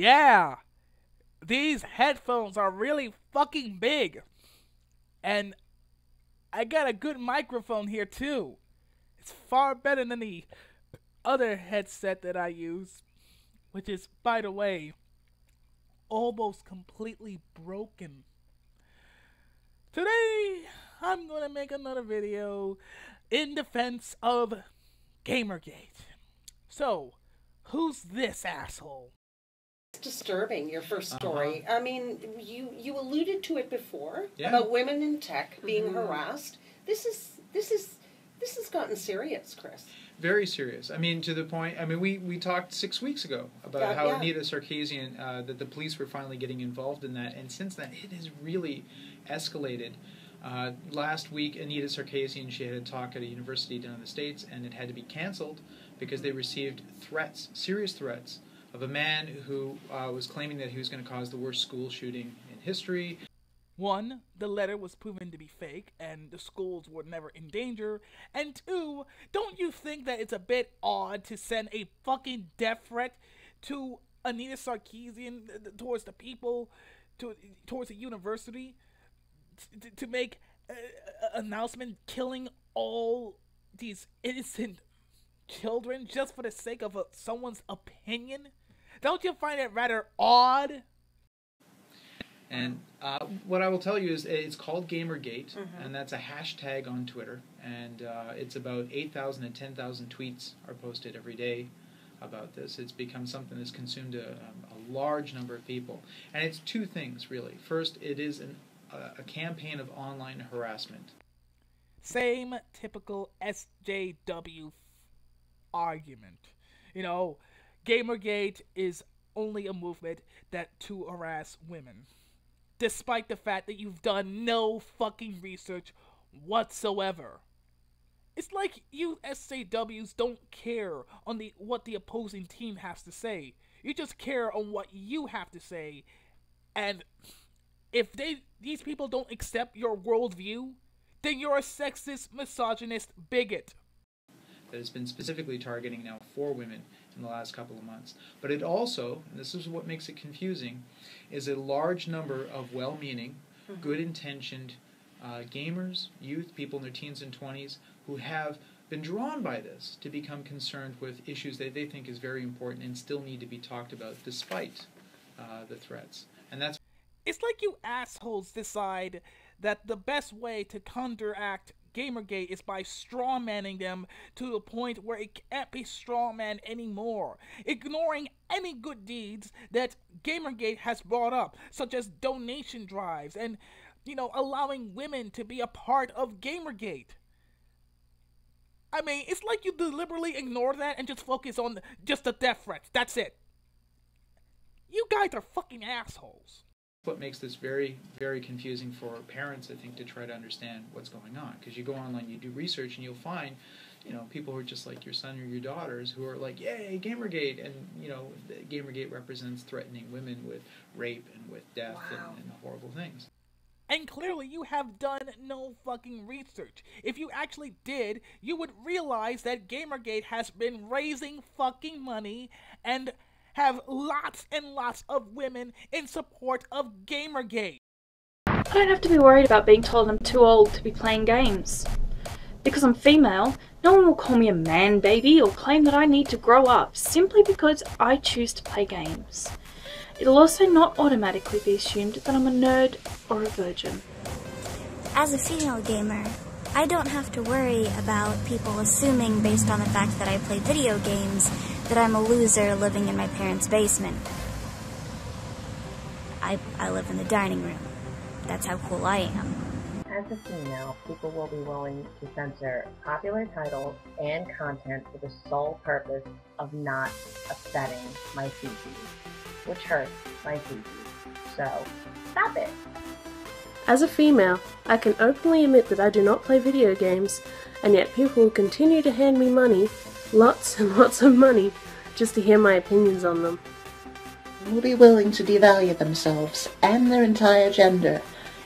Yeah, these headphones are really fucking big. And I got a good microphone here too. It's far better than the other headset that I use, which is, by the way, almost completely broken. Today, I'm gonna make another video in defense of Gamergate. So, who's this asshole? It's disturbing, your first story. I mean, you alluded to it before, about women in tech being harassed. This has gotten serious, Chris. Very serious. I mean, to the point, I mean, we talked 6 weeks ago about how Anita Sarkeesian, that the police were finally getting involved in that, and since then, it has really escalated. Last week, Anita Sarkeesian, she had a talk at a university down in the States, and it had to be canceled because they received threats, serious threats, of a man who was claiming that he was going to cause the worst school shooting in history. One, the letter was proven to be fake, and the schools were never in danger. And two, don't you think that it's a bit odd to send a fucking death threat to Anita Sarkeesian, towards the people, towards the university, to make an announcement killing all these innocent children just for the sake of someone's opinion? Don't you find it rather odd? And what I will tell you is it's called Gamergate, and that's a hashtag on Twitter, and it's about 8,000 and 10,000 tweets are posted every day about this. It's become something that's consumed a large number of people, and it's two things, really. First, it is a campaign of online harassment. Same typical SJW argument. You know, Gamergate is only a movement to harass women, despite the fact that you've done no fucking research whatsoever. It's like you SJWs don't care on what the opposing team has to say. You just care on what you have to say, and if these people don't accept your worldview, then you're a sexist, misogynist bigot. That has been specifically targeting now for women in the last couple of months. But it also, and this is what makes it confusing, is a large number of well-meaning, good-intentioned gamers, youth, people in their teens and 20s, who have been drawn by this to become concerned with issues that they think is very important and still need to be talked about despite the threats. And that's... It's like you assholes decide that the best way to counteract Gamergate is by strawmanning them to the point where it can't be strawman anymore, ignoring any good deeds that Gamergate has brought up, such as donation drives and, you know, allowing women to be a part of Gamergate. I mean, it's like you deliberately ignore that and just focus on just the death threats. That's it. You guys are fucking assholes. What makes this very, very confusing for parents, I think, to try to understand what's going on. Because you go online, you do research, and you'll find, you know, people who are just like your son or your daughters who are like, yay, Gamergate! And, you know, Gamergate represents threatening women with rape and with death and horrible things. And clearly you have done no fucking research. If you actually did, you would realize that Gamergate has been raising fucking money and have lots and lots of women in support of Gamergate. I don't have to be worried about being told I'm too old to be playing games. Because I'm female, no one will call me a man baby or claim that I need to grow up simply because I choose to play games. It'll also not automatically be assumed that I'm a nerd or a virgin. As a female gamer, I don't have to worry about people assuming, based on the fact that I play video games, that I'm a loser living in my parents' basement. I live in the dining room. That's how cool I am. As a female, people will be willing to censor popular titles and content for the sole purpose of not upsetting my feces, which hurts my feces. So, stop it! As a female, I can openly admit that I do not play video games, and yet people will continue to hand me money, lots and lots of money, just to hear my opinions on them. Will be willing to devalue themselves and their entire gender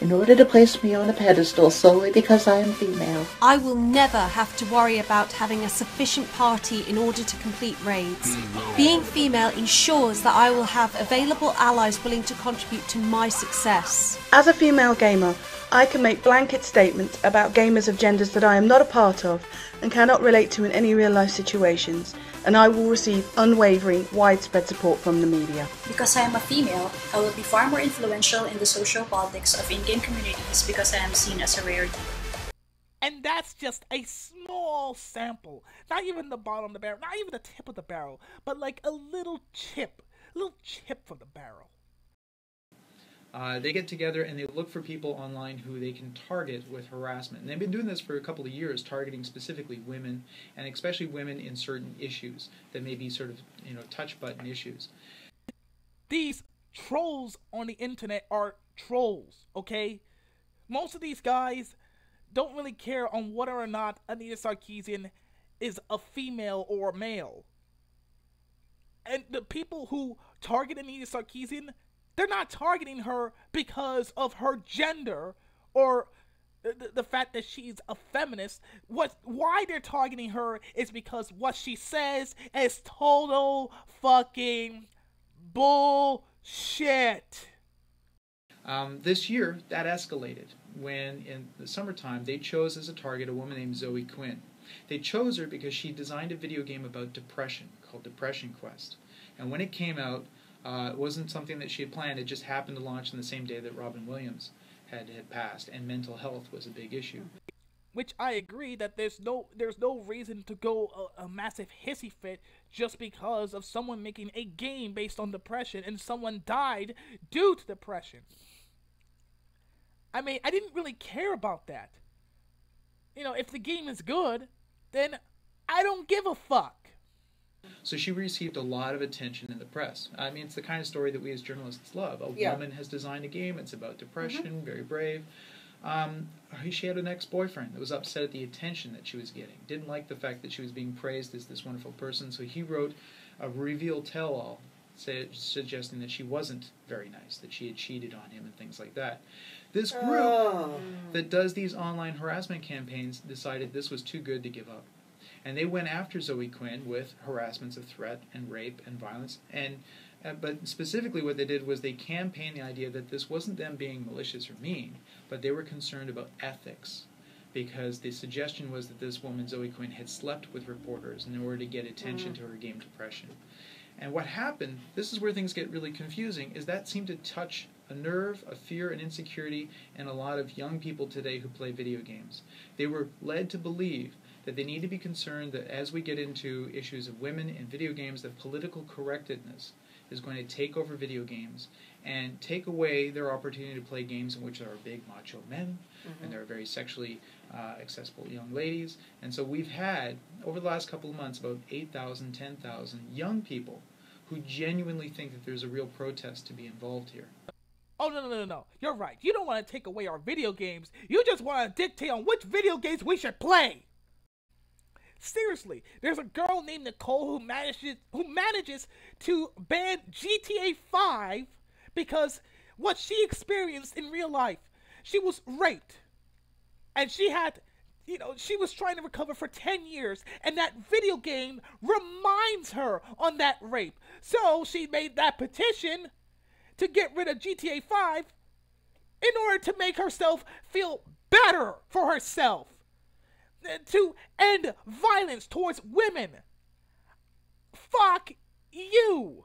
in order to place me on a pedestal solely because I am female. I will never have to worry about having a sufficient party in order to complete raids. Being female ensures that I will have available allies willing to contribute to my success. As a female gamer, I can make blanket statements about gamers of genders that I am not a part of and cannot relate to in any real-life situations, and I will receive unwavering, widespread support from the media. Because I am a female, I will be far more influential in the social politics of in-game communities because I am seen as a rarity. And that's just a small sample, not even the bottom of the barrel, not even the tip of the barrel, but like a little chip from the barrel. They get together and they look for people online who they can target with harassment. And they've been doing this for a couple of years, targeting specifically women, and especially women in certain issues that may be sort of, you know, touch-button issues. These trolls on the internet are trolls, okay? Most of these guys don't really care on whether or not Anita Sarkeesian is a female or a male. And the people who target Anita Sarkeesian, they're not targeting her because of her gender or the fact that she's a feminist. Why they're targeting her is because what she says is total fucking bullshit. This year, that escalated when in the summertime they chose as a target a woman named Zoe Quinn. They chose her because she designed a video game about depression called Depression Quest. And when it came out, it wasn't something that she had planned, it just happened to launch on the same day that Robin Williams had passed, and mental health was a big issue. Which I agree that there's no reason to go a massive hissy fit just because of someone making a game based on depression and someone died due to depression. I mean, I didn't really care about that. You know, if the game is good, then I don't give a fuck. So she received a lot of attention in the press. I mean, it's the kind of story that we as journalists love. A woman has designed a game. It's about depression, very brave. She had an ex-boyfriend that was upset at the attention that she was getting. Didn't like the fact that she was being praised as this wonderful person. So he wrote a reveal tell-all suggesting that she wasn't very nice, that she had cheated on him and things like that. This group that does these online harassment campaigns decided this was too good to give up. And they went after Zoe Quinn with harassments of threat and rape and violence. And but specifically what they did was they campaigned the idea that this wasn't them being malicious or mean, but they were concerned about ethics, because the suggestion was that this woman, Zoe Quinn, had slept with reporters in order to get attention to her game Depression. And what happened, this is where things get really confusing, is that seemed to touch a nerve, a fear, an insecurity, and a lot of young people today who play video games. They were led to believe that they need to be concerned that as we get into issues of women and video games, that political correctness is going to take over video games and take away their opportunity to play games in which there are big macho men and there are very sexually accessible young ladies. And so we've had, over the last couple of months, about 8,000, 10,000 young people who genuinely think that there's a real protest to be involved here. Oh, no, no, no, no. You're right. You don't want to take away our video games. You just want to dictate on which video games we should play. Seriously, there's a girl named Nicole who manages to ban GTA 5 because what she experienced in real life, she was raped. And she had, you know, she was trying to recover for 10 years, and that video game reminds her on that rape. So she made that petition to get rid of GTA 5 in order to make herself feel better for herself, to end violence towards women. Fuck you.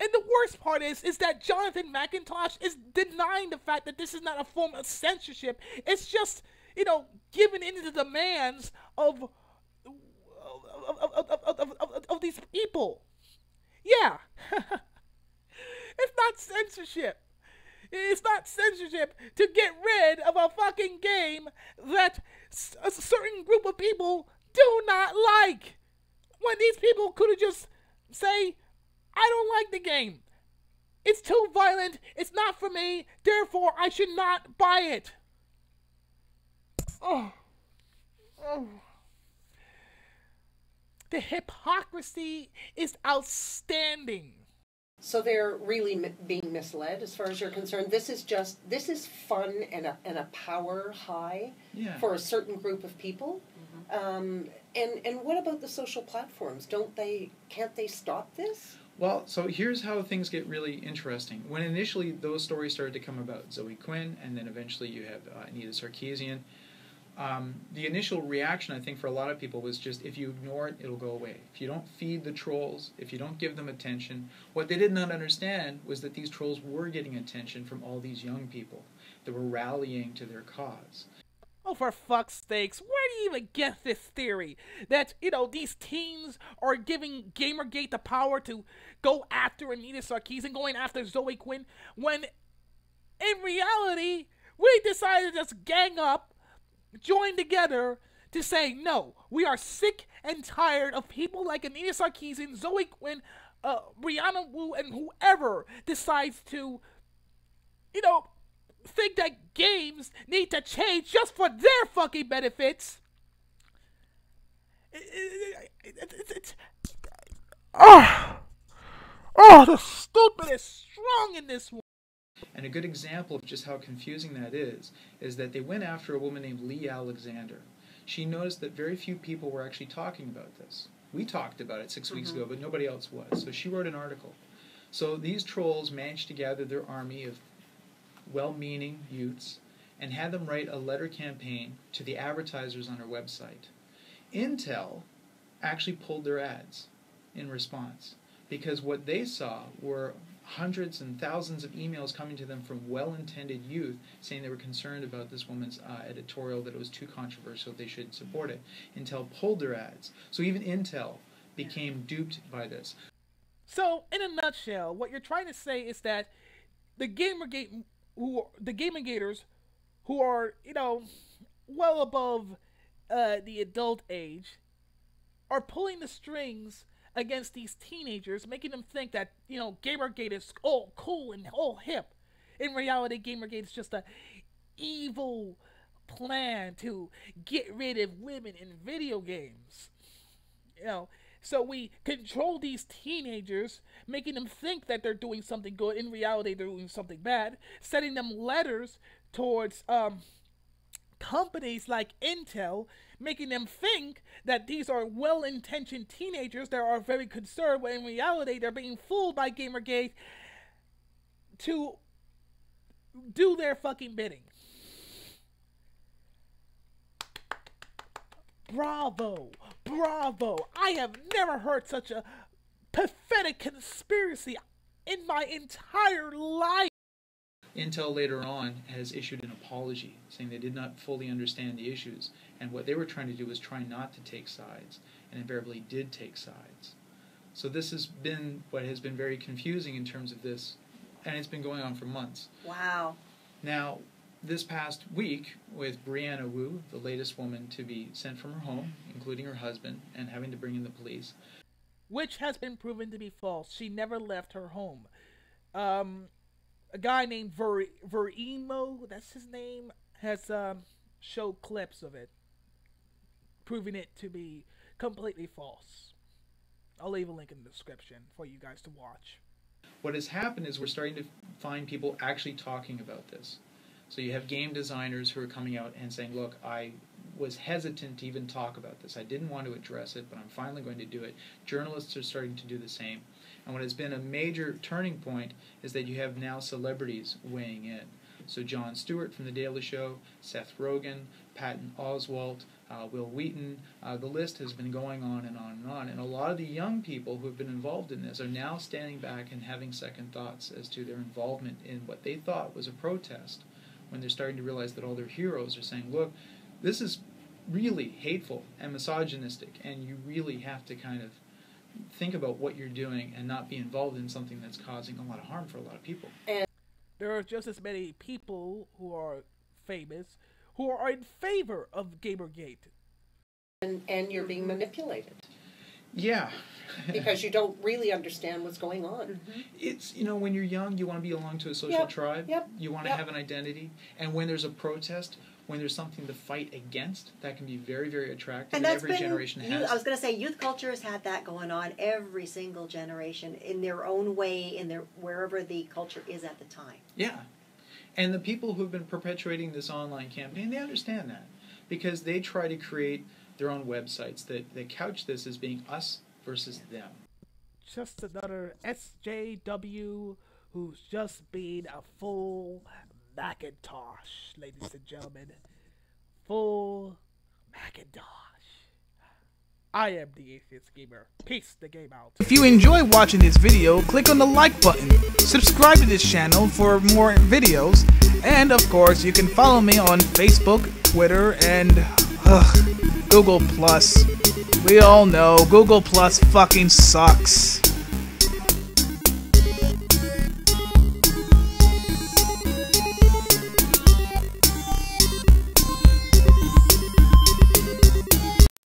And the worst part is that Jonathan McIntosh is denying the fact that this is not a form of censorship. It's just, you know, giving in to the demands of these people. Yeah. It's not censorship. It's not censorship to get rid of a fucking game that a certain group of people do not like, when these people could have just say, I don't like the game. It's too violent. It's not for me. Therefore, I should not buy it. Oh. Oh. The hypocrisy is outstanding. So they're really being misled as far as you're concerned. This is fun and a power high for a certain group of people. Mm-hmm. And what about the social platforms? Can't they stop this? Well, so here's how things get really interesting. When initially those stories started to come about, Zoe Quinn, and then eventually you have Anita Sarkeesian, the initial reaction, I think, for a lot of people was just, if you ignore it, it'll go away. If you don't feed the trolls, if you don't give them attention. What they did not understand was that these trolls were getting attention from all these young people that were rallying to their cause. Oh, for fuck's sakes, where do you even get this theory that, you know, these teens are giving Gamergate the power to go after Anita Sarkeesian, going after Zoe Quinn, when in reality, we decided to just gang up, join together to say, no, we are sick and tired of people like Anita Sarkeesian, Zoe Quinn, Brianna Wu, and whoever decides to, you know, think that games need to change just for their fucking benefits. Oh, the stupid is strong in this one. And a good example of just how confusing that is that they went after a woman named Lee Alexander. She noticed that very few people were actually talking about this. We talked about it 6 weeks ago, but nobody else was. So she wrote an article. So these trolls managed to gather their army of well-meaning youths and had them write a letter campaign to the advertisers on her website. Intel actually pulled their ads in response because what they saw were hundreds and thousands of emails coming to them from well-intended youth saying they were concerned about this woman's editorial, that it was too controversial, they shouldn't support it. Intel pulled their ads. So even Intel became duped by this. So in a nutshell, what you're trying to say is that the Gamergaters, who are, you know, well above the adult age, are pulling the strings against these teenagers, making them think that, you know, Gamergate is all cool and all hip. In reality, Gamergate is just a evil plan to get rid of women in video games. You know, so we control these teenagers, making them think that they're doing something good. In reality, they're doing something bad. Sending them letters towards companies like Intel, making them think that these are well-intentioned teenagers that are very concerned, when in reality, they're being fooled by Gamergate to do their fucking bidding. Bravo. Bravo. I have never heard such a pathetic conspiracy in my entire life. Intel later on has issued an apology, saying they did not fully understand the issues, and what they were trying to do was try not to take sides, and invariably did take sides. So this has been what has been very confusing in terms of this, and it's been going on for months. Wow. Now, this past week, with Brianna Wu, the latest woman to be sent from her home, including her husband, and having to bring in the police. Which has been proven to be false. She never left her home. A guy named Veremo, that's his name, has showed clips of it, proving it to be completely false. I'll leave a link in the description for you guys to watch. What has happened is we're starting to find people actually talking about this. So you have game designers who are coming out and saying, look, I was hesitant to even talk about this. I didn't want to address it, but I'm finally going to do it. Journalists are starting to do the same. And what has been a major turning point is that you have now celebrities weighing in. So Jon Stewart from The Daily Show, Seth Rogen, Patton Oswalt, Will Wheaton, the list has been going on and on and on. And a lot of the young people who have been involved in this are now standing back and having second thoughts as to their involvement in what they thought was a protest, when they're starting to realize that all their heroes are saying, look, this is really hateful and misogynistic, and you really have to kind of think about what you're doing and not be involved in something that's causing a lot of harm for a lot of people. And there are just as many people who are famous who are in favor of Gamergate. And you're being manipulated. Yeah. Because you don't really understand what's going on. Mm-hmm. It's, you know, when you're young, you want to belong to a social tribe. You want to have an identity. And when there's a protest, when there's something to fight against, that can be very, very attractive. And that's every generation has. I was going to say, youth culture has had that going on every single generation in their own way, in their wherever the culture is at the time. Yeah. And the people who've been perpetuating this online campaign, they understand that, because they try to create their own websites that, couch this as being us versus them. Just another SJW who's just been a full McIntosh, ladies and gentlemen. Full McIntosh. I am the Atheist Gamer. Peace the game out. If you enjoy watching this video, click on the like button. Subscribe to this channel for more videos. And of course, you can follow me on Facebook, Twitter, and Google Plus. We all know Google Plus fucking sucks.